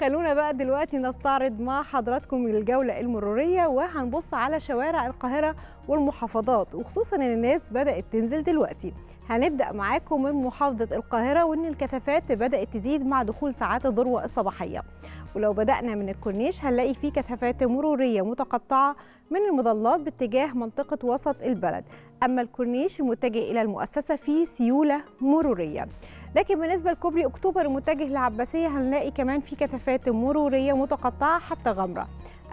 خلونا بقى دلوقتي نستعرض مع حضراتكم الجولة المرورية، وهنبص على شوارع القاهرة والمحافظات، وخصوصا ان الناس بدأت تنزل دلوقتي. هنبدأ معاكم من محافظة القاهرة، وان الكثافات بدأت تزيد مع دخول ساعات الذروة الصباحية. ولو بدأنا من الكورنيش هنلاقي فيه كثافات مرورية متقطعة من المظلات باتجاه منطقة وسط البلد. أما الكورنيش المتجه إلى المؤسسة فيه سيولة مرورية. لكن بالنسبة لكوبري أكتوبر المتجه للعباسية هنلاقي كمان فيه كثافات مرورية متقطعة حتى غمرة.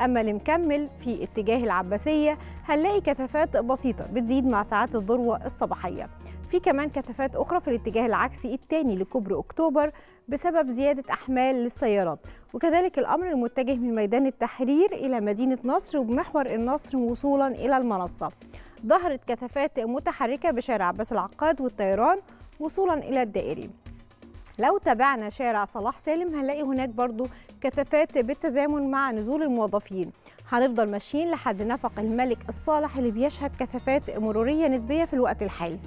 أما اللي مكمل في اتجاه العباسية هنلاقي كثافات بسيطة بتزيد مع ساعات الذروة الصباحية. في كمان كثافات أخرى في الاتجاه العكسي الثاني لكوبري أكتوبر بسبب زيادة أحمال للسيارات، وكذلك الأمر المتجه من ميدان التحرير إلى مدينة نصر وبمحور النصر وصولا إلى المنصة. ظهرت كثافات متحركة بشارع عباس العقاد والطيران وصولا إلى الدائري. لو تابعنا شارع صلاح سالم هنلاقي هناك برضو كثافات بالتزامن مع نزول الموظفين. هنفضل ماشيين لحد نفق الملك الصالح اللي بيشهد كثافات مرورية نسبية في الوقت الحالي.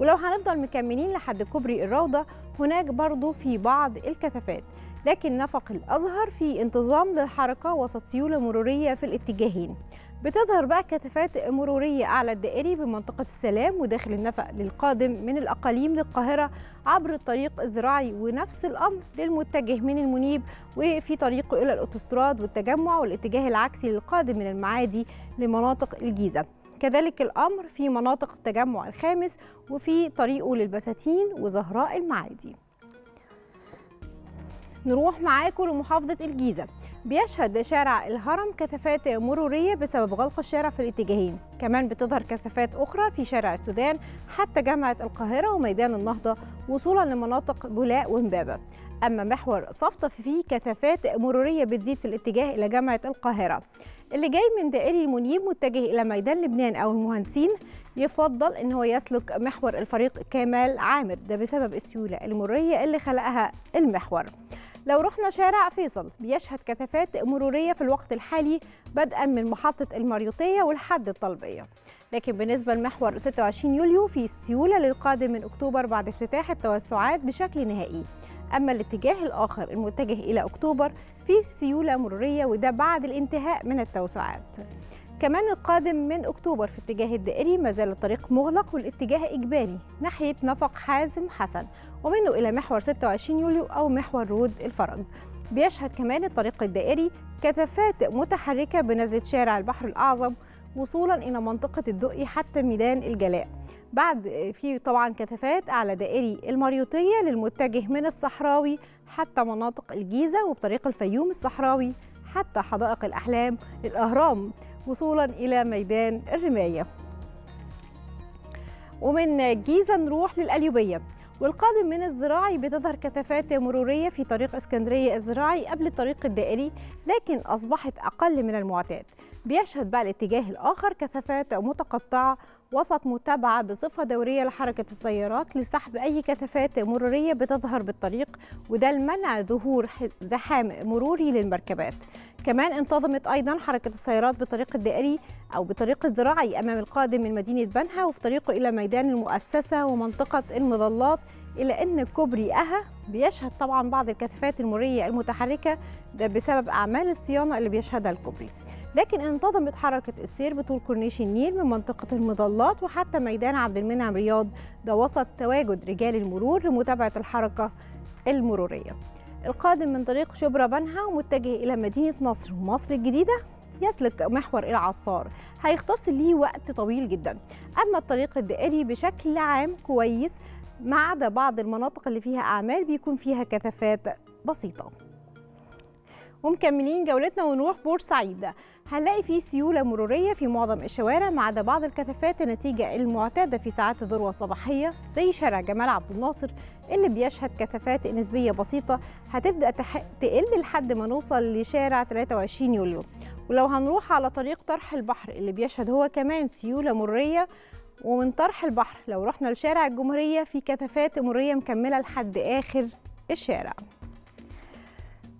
ولو هنفضل مكملين لحد كوبري الروضة هناك برضو في بعض الكثافات، لكن نفق الأزهر في انتظام للحركة وسط سيولة مرورية في الاتجاهين. بتظهر بقى كثافات مرورية أعلى الدائري بمنطقة السلام وداخل النفق للقادم من الأقاليم للقاهرة عبر الطريق الزراعي، ونفس الأمر للمتجه من المنيب وفي طريقه إلى الأوتوستراد والتجمع، والاتجاه العكسي للقادم من المعادي لمناطق الجيزة. كذلك الأمر في مناطق التجمع الخامس وفي طريقه للبساتين وزهراء المعادي. نروح معاكم لمحافظة الجيزة. بيشهد شارع الهرم كثافات مرورية بسبب غلق الشارع في الاتجاهين. كمان بتظهر كثافات أخرى في شارع السودان حتى جامعة القاهرة وميدان النهضة وصولا لمناطق بولاق وإمبابة. أما محور صفطة فيه كثافات مرورية بتزيد في الاتجاه إلى جامعة القاهرة. اللي جاي من دائري المنيب متجه إلى ميدان لبنان أو المهندسين يفضل إن هو يسلك محور الفريق كمال عامر، ده بسبب السيولة المرورية اللي خلقها المحور. لو رحنا شارع فيصل بيشهد كثافات مرورية في الوقت الحالي بدءا من محطة المريوطية ولحد الطلبية. لكن بالنسبة لمحور 26 يوليو في سيولة للقادم من أكتوبر بعد افتتاح التوسعات بشكل نهائي. أما الاتجاه الآخر المتجه إلى أكتوبر فيه سيولة مرورية، وده بعد الانتهاء من التوسعات. كمان القادم من أكتوبر في اتجاه الدائري ما زال الطريق مغلق والاتجاه إجباري ناحية نفق حازم حسن ومنه إلى محور 26 يوليو أو محور رود الفرج. بيشهد كمان الطريق الدائري كثافات متحركة بنزلة شارع البحر الأعظم وصولا إلى منطقة الدقي حتى ميدان الجلاء. بعد في طبعا كثافات على دائري المريوطية للمتجه من الصحراوي حتى مناطق الجيزة، وبطريق الفيوم الصحراوي حتى حدائق الأحلام الأهرام وصولا إلى ميدان الرماية. ومن الجيزة نروح للقليوبية والقادم من الزراعي بتظهر كثافات مرورية في طريق اسكندرية الزراعي قبل الطريق الدائري، لكن أصبحت أقل من المعتاد. بيشهد بقى الاتجاه الآخر كثافات متقطعة وسط متابعة بصفة دورية لحركة السيارات لسحب أي كثافات مرورية بتظهر بالطريق، وده لمنع ظهور زحام مروري للمركبات. كمان انتظمت أيضا حركة السيارات بطريق الدائري أو بطريق الزراعي أمام القادم من مدينة بنها وفي طريقه إلى ميدان المؤسسة ومنطقة المظلات، إلا أن كوبري أها بيشهد طبعا بعض الكثافات المرورية المتحركة، ده بسبب أعمال الصيانة اللي بيشهدها الكوبري. لكن انتظمت حركة السير بطول كورنيش النيل من منطقة المظلات وحتى ميدان عبد المنعم رياض، ده وسط تواجد رجال المرور لمتابعة الحركة المرورية. القادم من طريق شبرا بنها ومتجه إلى مدينة نصر ومصر الجديدة يسلك محور العصار، هيختص ليه وقت طويل جدا. أما الطريق الدائري بشكل عام كويس ما عدا بعض المناطق اللي فيها أعمال بيكون فيها كثافات بسيطة. ومكملين جولتنا ونروح بورسعيد. هنلاقي فيه سيولة مرورية في معظم الشوارع ما عدا بعض الكثافات النتيجة المعتادة في ساعات الذروة الصباحية زي شارع جمال عبد الناصر اللي بيشهد كثافات نسبية بسيطة هتبدأ تقل لحد ما نوصل لشارع 23 يوليو. ولو هنروح على طريق طرح البحر اللي بيشهد هو كمان سيولة مرورية، ومن طرح البحر لو رحنا لشارع الجمهورية في كثافات مرورية مكملة لحد آخر الشارع.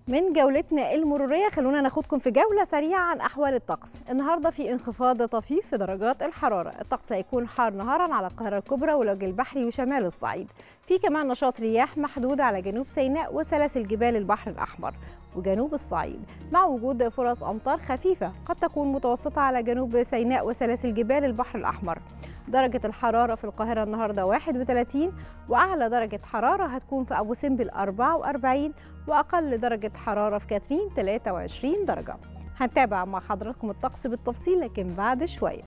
من جولتنا المرورية خلونا ناخدكم في جولة سريعة عن أحوال الطقس. النهاردة في انخفاض طفيف في درجات الحرارة، الطقس هيكون حار نهارا على القاهرة الكبرى والوجه البحري وشمال الصعيد، في كمان نشاط رياح محدود على جنوب سيناء وسلاسل جبال البحر الأحمر، وجنوب الصعيد، مع وجود فرص أمطار خفيفة قد تكون متوسطة على جنوب سيناء وسلاسل جبال البحر الأحمر. درجة الحرارة في القاهرة النهاردة 31، وأعلى درجة حرارة هتكون في أبو سمبل 44، وأقل درجة حرارة في كاترين 23 درجة. هنتابع مع حضراتكم الطقس بالتفصيل لكن بعد شوية.